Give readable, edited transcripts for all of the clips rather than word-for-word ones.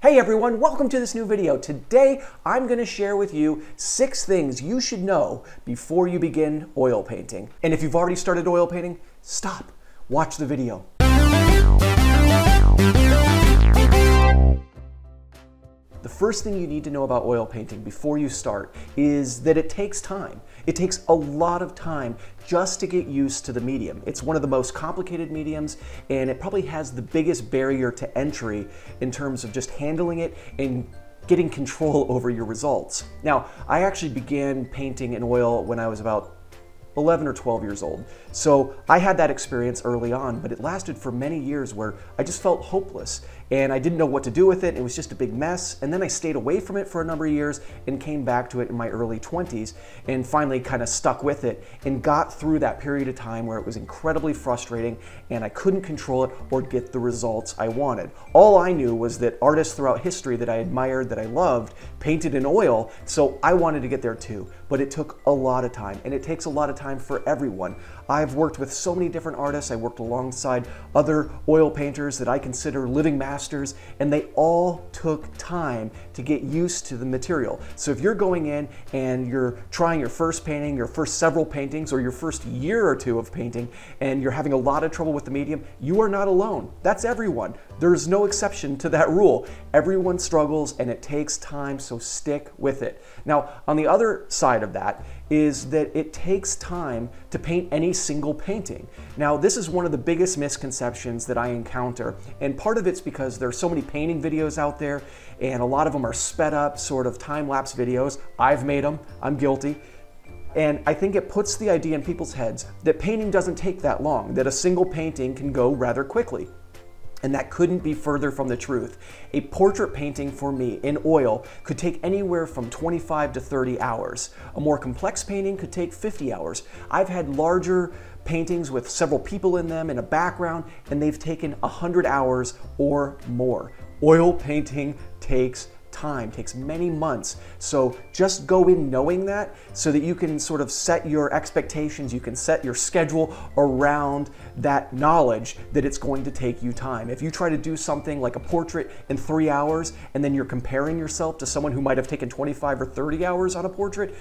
Hey everyone, welcome to this new video. Today, I'm gonna share with you 6 things you should know before you begin oil painting. And if you've already started oil painting, stop, watch the video. The first thing you need to know about oil painting before you start is that it takes time. It takes a lot of time just to get used to the medium. It's one of the most complicated mediums, and it probably has the biggest barrier to entry in terms of just handling it and getting control over your results. Now, I actually began painting in oil when I was about 11 or 12 years old. So I had that experience early on, but it lasted for many years where I just felt hopeless and I didn't know what to do with it. It was just a big mess. And then I stayed away from it for a number of years and came back to it in my early 20s and finally kind of stuck with it and got through that period of time where it was incredibly frustrating and I couldn't control it or get the results I wanted. All I knew was that artists throughout history that I admired, that I loved, painted in oil. So I wanted to get there too, but it took a lot of time, and it takes a lot of time for everyone. I've worked with so many different artists. I worked alongside other oil painters that I consider living masters, and they all took time to get used to the material. So if you're going in and you're trying your first painting, your first several paintings, or your first year or two of painting, and you're having a lot of trouble with the medium, you are not alone. That's everyone. There's no exception to that rule. Everyone struggles and it takes time, so stick with it. Now, on the other side of that is that it takes time to paint any single painting. Now, this is one of the biggest misconceptions that I encounter, and part of it's because there are so many painting videos out there, and a lot of them are sped up sort of time-lapse videos. I've made them, I'm guilty. And I think it puts the idea in people's heads that painting doesn't take that long, that a single painting can go rather quickly. And that couldn't be further from the truth. A portrait painting for me in oil could take anywhere from 25 to 30 hours. A more complex painting could take 50 hours. I've had larger paintings with several people in them in a background, and they've taken 100 hours or more. Oil painting takes time, takes many months. So just go in knowing that so that you can sort of set your expectations, you can set your schedule around that knowledge that it's going to take you time. If you try to do something like a portrait in 3 hours and then you're comparing yourself to someone who might have taken 25 or 30 hours on a portrait,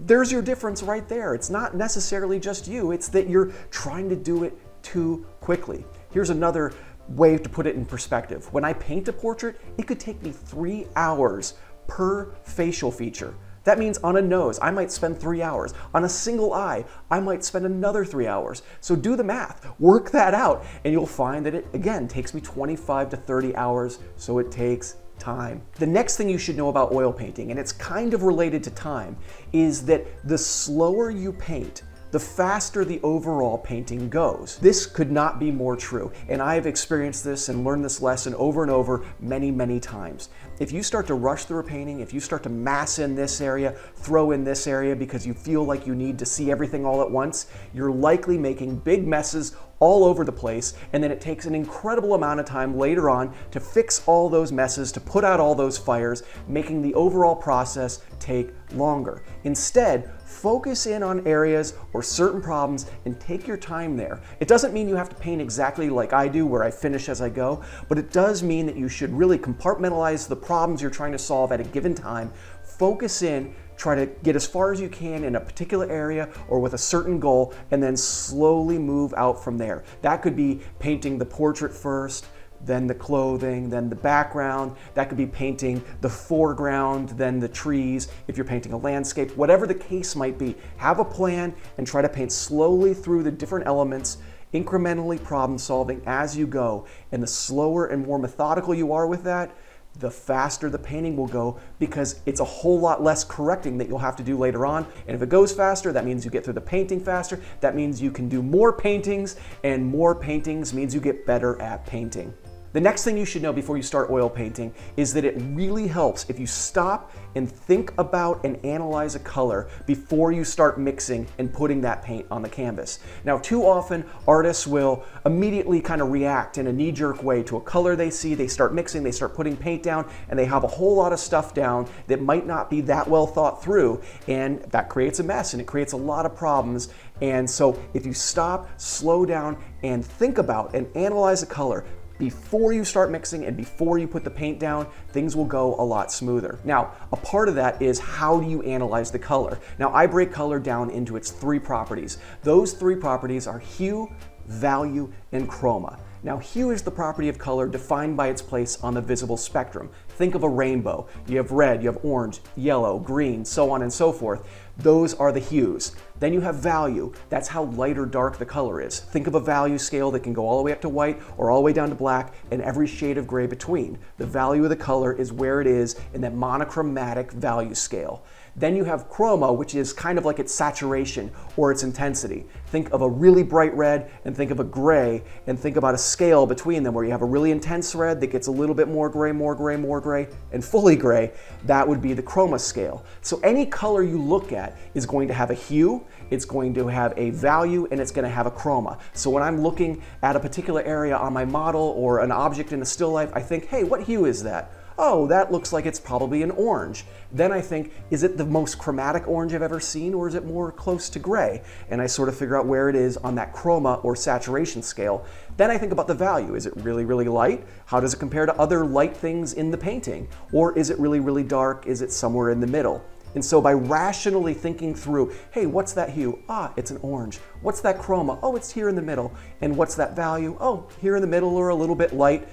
there's your difference right there. It's not necessarily just you, it's that you're trying to do it too quickly. Here's another way to put it in perspective. When I paint a portrait, it could take me 3 hours per facial feature. That means on a nose, I might spend 3 hours. On a single eye, I might spend another 3 hours. So do the math, work that out, and you'll find that it, again, takes me 25 to 30 hours, so it takes time. The next thing you should know about oil painting, and it's kind of related to time, is that the slower you paint, the faster the overall painting goes. This could not be more true, and I've experienced this and learned this lesson over and over many, many times. If you start to rush through a painting, if you start to mass in this area, throw in this area because you feel like you need to see everything all at once, you're likely making big messes all over the place, and then it takes an incredible amount of time later on to fix all those messes, to put out all those fires, making the overall process take longer. Instead, focus in on areas or certain problems and take your time there. It doesn't mean you have to paint exactly like I do, where I finish as I go, but it does mean that you should really compartmentalize the problems you're trying to solve at a given time, focus in, try to get as far as you can in a particular area or with a certain goal, and then slowly move out from there. That could be painting the portrait first, then the clothing, then the background. That could be painting the foreground, then the trees, if you're painting a landscape, whatever the case might be. Have a plan and try to paint slowly through the different elements, incrementally problem solving as you go. And the slower and more methodical you are with that, the faster the painting will go, because it's a whole lot less correcting that you'll have to do later on. And if it goes faster, that means you get through the painting faster. That means you can do more paintings, and more paintings means you get better at painting. The next thing you should know before you start oil painting is that it really helps if you stop and think about and analyze a color before you start mixing and putting that paint on the canvas. Now, too often artists will immediately kind of react in a knee-jerk way to a color they see, they start mixing, they start putting paint down, and they have a whole lot of stuff down that might not be that well thought through, and that creates a mess and it creates a lot of problems. And so if you stop, slow down, and think about and analyze a color, before you start mixing and before you put the paint down, things will go a lot smoother. Now, a part of that is how do you analyze the color? Now, I break color down into its three properties. Those three properties are hue, value, and chroma. Now, hue is the property of color defined by its place on the visible spectrum. Think of a rainbow. You have red, you have orange, yellow, green, so on and so forth. Those are the hues. Then you have value. That's how light or dark the color is. Think of a value scale that can go all the way up to white or all the way down to black and every shade of gray between. The value of the color is where it is in that monochromatic value scale. Then you have chroma, which is kind of like its saturation or its intensity. Think of a really bright red and think of a gray and think about a scale between them where you have a really intense red that gets a little bit more gray, more gray, more gray, and fully gray. That would be the chroma scale. So any color you look at is going to have a hue, it's going to have a value, and it's going to have a chroma. So when I'm looking at a particular area on my model or an object in a still life, I think, hey, what hue is that? Oh, that looks like it's probably an orange. Then I think, is it the most chromatic orange I've ever seen, or is it more close to gray? And I sort of figure out where it is on that chroma or saturation scale. Then I think about the value. Is it really, really light? How does it compare to other light things in the painting? Or is it really, really dark? Is it somewhere in the middle? And so by rationally thinking through, hey, what's that hue? Ah, it's an orange. What's that chroma? Oh, it's here in the middle. And what's that value? Oh, here in the middle or a little bit light.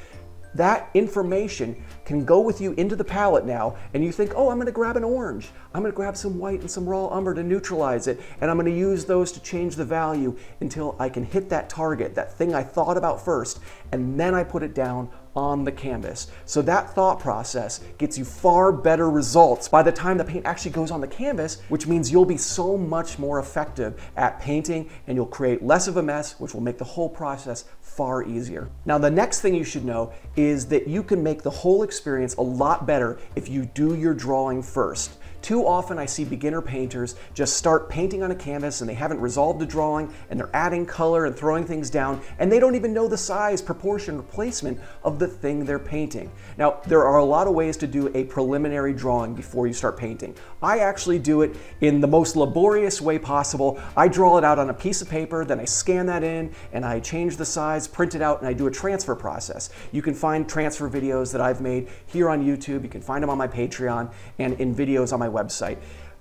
That information can go with you into the palette now, and you think, oh, I'm gonna grab an orange. I'm gonna grab some white and some raw umber to neutralize it, and I'm gonna use those to change the value until I can hit that target, that thing I thought about first, and then I put it down on the canvas. So that thought process gets you far better results by the time the paint actually goes on the canvas, which means you'll be so much more effective at painting and you'll create less of a mess, which will make the whole process far easier. Now, the next thing you should know is that you can make the whole experience a lot better if you do your drawing first. Too often I see beginner painters just start painting on a canvas and they haven't resolved the drawing and they're adding color and throwing things down and they don't even know the size, proportion, or placement of the thing they're painting. Now, there are a lot of ways to do a preliminary drawing before you start painting. I actually do it in the most laborious way possible. I draw it out on a piece of paper, then I scan that in and I change the size, print it out, and I do a transfer process. You can find transfer videos that I've made here on YouTube. You can find them on my Patreon and in videos on my website.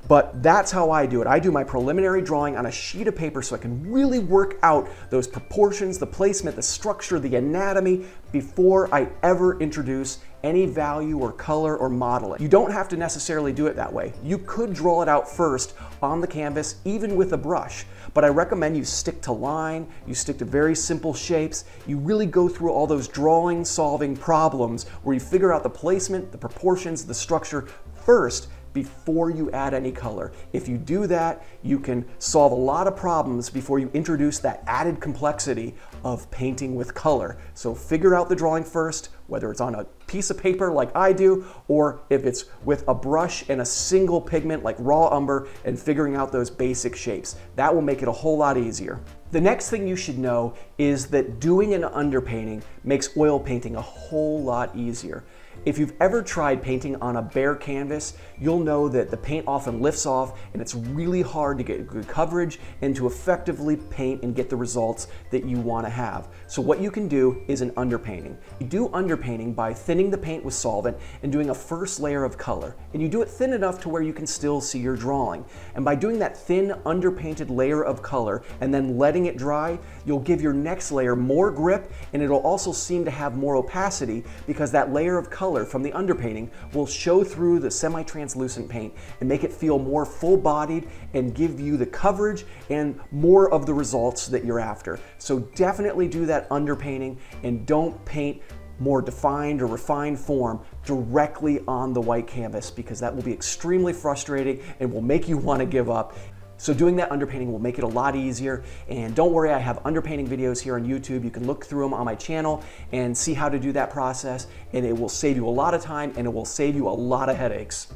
But that's how I do it. I do my preliminary drawing on a sheet of paper so I can really work out those proportions, the placement, the structure, the anatomy before I ever introduce any value or color or modeling. You don't have to necessarily do it that way. You could draw it out first on the canvas, even with a brush, but I recommend you stick to line, you stick to very simple shapes, you really go through all those drawing solving problems where you figure out the placement, the proportions, the structure first before you add any color. If you do that, you can solve a lot of problems before you introduce that added complexity of painting with color. So figure out the drawing first, whether it's on a piece of paper like I do, or if it's with a brush and a single pigment like raw umber and figuring out those basic shapes. That will make it a whole lot easier. The next thing you should know is that doing an underpainting makes oil painting a whole lot easier. If you've ever tried painting on a bare canvas, you'll know that the paint often lifts off and it's really hard to get good coverage and to effectively paint and get the results that you want to have. So what you can do is an underpainting. You do underpainting by thinning the paint with solvent and doing a first layer of color. And you do it thin enough to where you can still see your drawing. And by doing that thin underpainted layer of color and then letting it dry, you'll give your next layer more grip and it'll also seem to have more opacity because that layer of color from the underpainting will show through the semi-translucent paint and make it feel more full-bodied and give you the coverage and more of the results that you're after. So definitely do that underpainting and don't paint more defined or refined form directly on the white canvas because that will be extremely frustrating and will make you want to give up. So doing that underpainting will make it a lot easier. And don't worry, I have underpainting videos here on YouTube. You can look through them on my channel and see how to do that process. And it will save you a lot of time and it will save you a lot of headaches.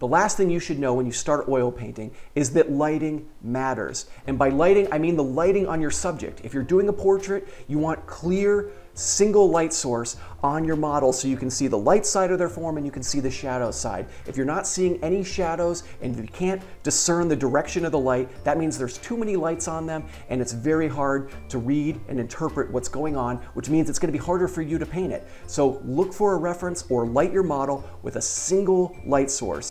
The last thing you should know when you start oil painting is that lighting matters. And by lighting, I mean the lighting on your subject. If you're doing a portrait, you want clear, single light source on your model so you can see the light side of their form and you can see the shadow side. If you're not seeing any shadows and you can't discern the direction of the light, that means there's too many lights on them and it's very hard to read and interpret what's going on, which means it's going to be harder for you to paint it. So look for a reference or light your model with a single light source.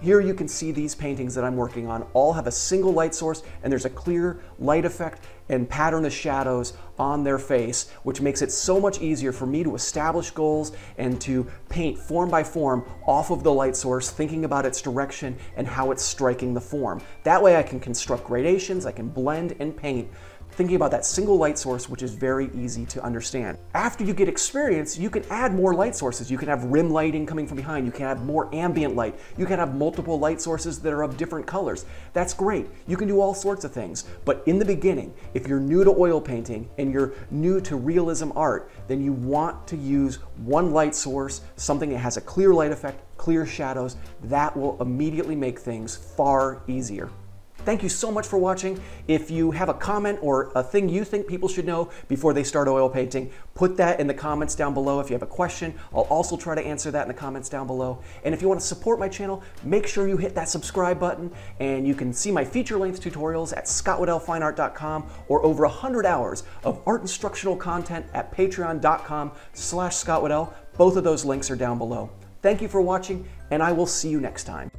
Here you can see these paintings that I'm working on all have a single light source and there's a clear light effect and pattern of shadows on their face, which makes it so much easier for me to establish goals and to paint form by form off of the light source, thinking about its direction and how it's striking the form. That way I can construct gradations, I can blend and paint, thinking about that single light source, which is very easy to understand. After you get experience, you can add more light sources. You can have rim lighting coming from behind. You can have more ambient light. You can have multiple light sources that are of different colors. That's great. You can do all sorts of things. But in the beginning, if you're new to oil painting and you're new to realism art, then you want to use one light source, something that has a clear light effect, clear shadows. That will immediately make things far easier. Thank you so much for watching. If you have a comment or a thing you think people should know before they start oil painting, put that in the comments down below. If you have a question, I'll also try to answer that in the comments down below. And if you want to support my channel, make sure you hit that subscribe button, and you can see my feature-length tutorials at scottwaddellfineart.com or over 100 hours of art instructional content at patreon.com/scottwaddell. Both of those links are down below. Thank you for watching, and I will see you next time.